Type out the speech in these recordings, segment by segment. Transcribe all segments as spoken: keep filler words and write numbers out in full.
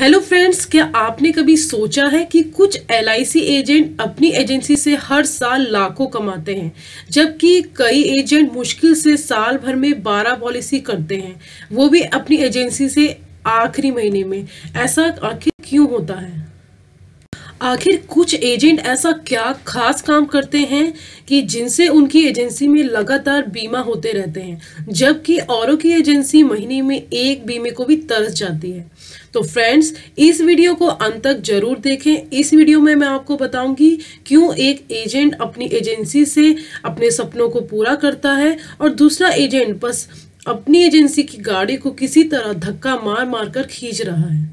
Hello friends, क्या आपने कभी सोचा है कि कुछ एल आई सी एजेंट अपनी एजेंसी से हर साल लाखों कमाते हैं, जबकि कई एजेंट मुश्किल से साल भर में बारह पॉलिसी करते हैं, वो भी अपनी एजेंसी से आखिरी महीने में। ऐसा आखिर क्यों होता है? आखिर कुछ एजेंट ऐसा क्या खास काम करते हैं कि जिनसे उनकी एजेंसी में लगातार बीमा होते रहते हैं, जबकि औरों की एजेंसी महीने में एक बीमे को भी तरस जाती है। तो फ्रेंड्स, इस वीडियो को अंत तक जरूर देखें। इस वीडियो में मैं आपको बताऊंगी क्यों एक एजेंट अपनी एजेंसी से अपने सपनों को पूरा करता है और दूसरा एजेंट बस अपनी एजेंसी की गाड़ी को किसी तरह धक्का मार मार कर खींच रहा है।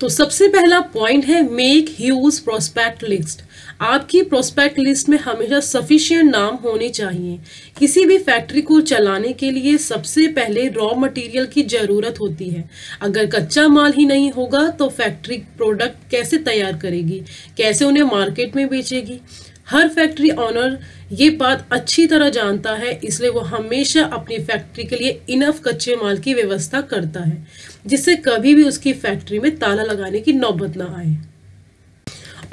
तो सबसे पहला पॉइंट है मेक ह्यूज प्रोस्पेक्ट लिस्ट। आपकी प्रोस्पेक्ट लिस्ट में हमेशा सफिशिएंट नाम होने चाहिए। किसी भी फैक्ट्री को चलाने के लिए सबसे पहले रॉ मटेरियल की ज़रूरत होती है। अगर कच्चा माल ही नहीं होगा तो फैक्ट्री प्रोडक्ट कैसे तैयार करेगी, कैसे उन्हें मार्केट में बेचेगी? हर फैक्ट्री ऑनर ये बात अच्छी तरह जानता है, इसलिए वो हमेशा अपनी फैक्ट्री के लिए इनफ कच्चे माल की व्यवस्था करता है, जिससे कभी भी उसकी फैक्ट्री में ताला लगाने की नौबत ना आए।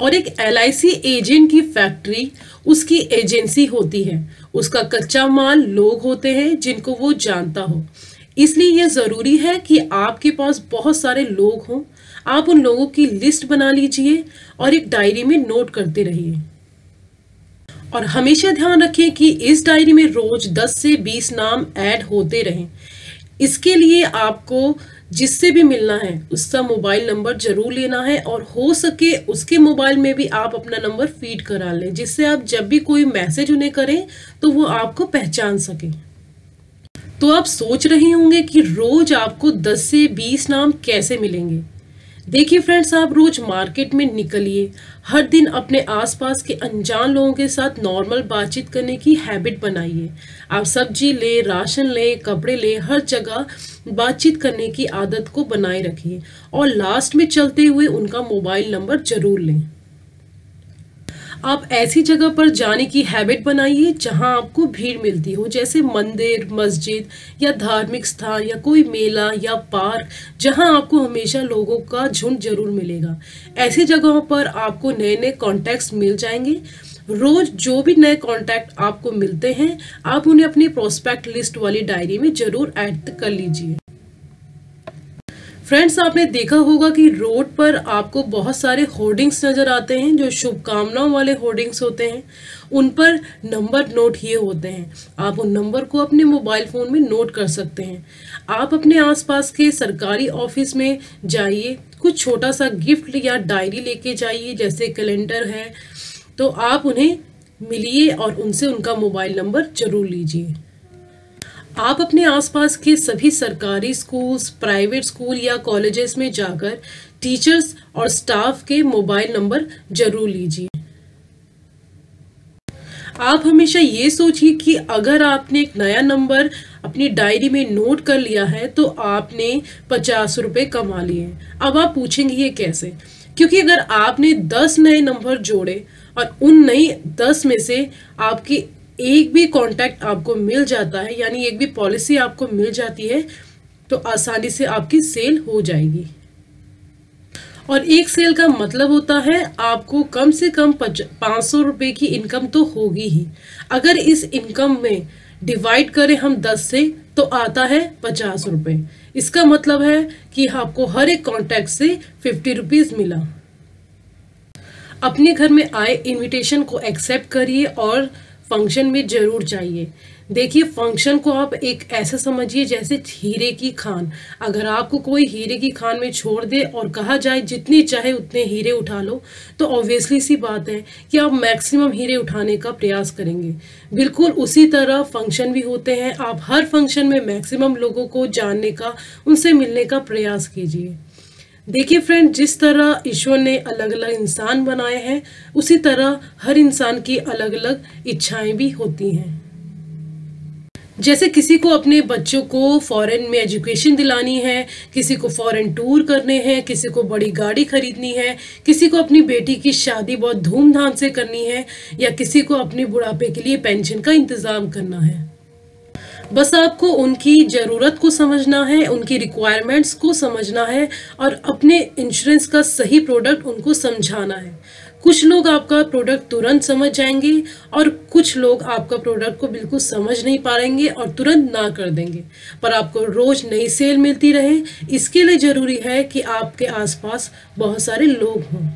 और एक एल आई सी एजेंट की फैक्ट्री उसकी एजेंसी होती है, उसका कच्चा माल लोग होते हैं जिनको वो जानता हो, इसलिए यह ज़रूरी है कि आपके पास बहुत सारे लोग हों। आप उन लोगों की लिस्ट बना लीजिए और एक डायरी में नोट करते रहिए। और हमेशा ध्यान रखें कि इस डायरी में रोज दस से बीस नाम ऐड होते रहें। इसके लिए आपको जिससे भी मिलना है उसका मोबाइल नंबर जरूर लेना है और हो सके उसके मोबाइल में भी आप अपना नंबर फीड करा लें, जिससे आप जब भी कोई मैसेज उन्हें करें तो वो आपको पहचान सके। तो आप सोच रहे होंगे कि रोज आपको दस से बीस नाम कैसे मिलेंगे। देखिए फ्रेंड्स, आप रोज मार्केट में निकलिए। हर दिन अपने आसपास के अनजान लोगों के साथ नॉर्मल बातचीत करने की हैबिट बनाइए। आप सब्जी ले, राशन ले, कपड़े ले, हर जगह बातचीत करने की आदत को बनाए रखिए और लास्ट में चलते हुए उनका मोबाइल नंबर जरूर लें। आप ऐसी जगह पर जाने की हैबिट बनाइए जहां आपको भीड़ मिलती हो, जैसे मंदिर, मस्जिद या धार्मिक स्थान या कोई मेला या पार्क, जहां आपको हमेशा लोगों का झुंड जरूर मिलेगा। ऐसी जगहों पर आपको नए नए कॉन्टैक्ट्स मिल जाएंगे। रोज जो भी नए कॉन्टैक्ट आपको मिलते हैं, आप उन्हें अपनी प्रोस्पेक्ट लिस्ट वाली डायरी में जरूर ऐड कर लीजिए। फ्रेंड्स, आपने देखा होगा कि रोड पर आपको बहुत सारे होर्डिंग्स नज़र आते हैं, जो शुभकामनाओं वाले होर्डिंग्स होते हैं। उन पर नंबर नोट किए होते हैं। आप उन नंबर को अपने मोबाइल फ़ोन में नोट कर सकते हैं। आप अपने आसपास के सरकारी ऑफिस में जाइए, कुछ छोटा सा गिफ्ट या डायरी लेके जाइए, जैसे कैलेंडर है, तो आप उन्हें मिलिए और उनसे उनका मोबाइल नंबर ज़रूर लीजिए। आप अपने आसपास के सभी सरकारी स्कूल्स, प्राइवेट स्कूल या कॉलेजेस में जाकर टीचर्स और स्टाफ के मोबाइल नंबर जरूर लीजिए। आप हमेशा ये सोचिए कि अगर आपने एक नया नंबर अपनी डायरी में नोट कर लिया है तो आपने पचास रुपये कमा लिए। अब आप पूछेंगे ये कैसे, क्योंकि अगर आपने दस नए नंबर जोड़े और उन नई दस में से आपकी एक भी कॉन्टैक्ट आपको मिल जाता है, यानी एक भी पॉलिसी आपको मिल जाती है, तो आसानी से आपकी सेल हो जाएगी। और एक सेल का मतलब होता है आपको कम से कम पाँच सौ रुपये की इनकम तो होगी ही। अगर इस इनकम में डिवाइड करें हम दस से तो आता है पचास रुपये। इसका मतलब है कि आपको हर एक कॉन्टैक्ट से फिफ्टी रुपीज़ मिला। अपने घर में आए इन्विटेशन को एक्सेप्ट करिए और फंक्शन में जरूर जाइए। देखिए, फंक्शन को आप एक ऐसा समझिए जैसे हीरे की खान। अगर आपको कोई हीरे की खान में छोड़ दे और कहा जाए जितने चाहे उतने हीरे उठा लो, तो ऑब्वियसली सी बात है कि आप मैक्सिमम हीरे उठाने का प्रयास करेंगे। बिल्कुल उसी तरह फंक्शन भी होते हैं। आप हर फंक्शन में मैक्सिमम लोगों को जानने का, उनसे मिलने का प्रयास कीजिए। देखिए फ्रेंड, जिस तरह ईश्वर ने अलग अलग इंसान बनाए हैं, उसी तरह हर इंसान की अलग अलग इच्छाएं भी होती हैं। जैसे किसी को अपने बच्चों को फॉरेन में एजुकेशन दिलानी है, किसी को फॉरेन टूर करने हैं, किसी को बड़ी गाड़ी खरीदनी है, किसी को अपनी बेटी की शादी बहुत धूमधाम से करनी है, या किसी को अपने बुढ़ापे के लिए पेंशन का इंतज़ाम करना है। बस आपको उनकी ज़रूरत को समझना है, उनकी रिक्वायरमेंट्स को समझना है और अपने इंश्योरेंस का सही प्रोडक्ट उनको समझाना है। कुछ लोग आपका प्रोडक्ट तुरंत समझ जाएंगे और कुछ लोग आपका प्रोडक्ट को बिल्कुल समझ नहीं पाएंगे और तुरंत ना कर देंगे, पर आपको रोज़ नई सेल मिलती रहे। इसके लिए ज़रूरी है कि आपके आसपास बहुत सारे लोग हों।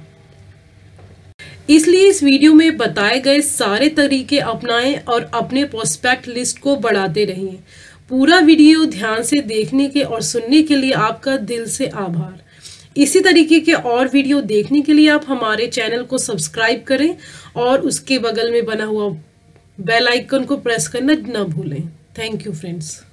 इसलिए इस वीडियो में बताए गए सारे तरीके अपनाएं और अपने प्रोस्पेक्ट लिस्ट को बढ़ाते रहिए। पूरा वीडियो ध्यान से देखने के और सुनने के लिए आपका दिल से आभार। इसी तरीके के और वीडियो देखने के लिए आप हमारे चैनल को सब्सक्राइब करें और उसके बगल में बना हुआ बेल आइकन को प्रेस करना न भूलें। Thank you friends.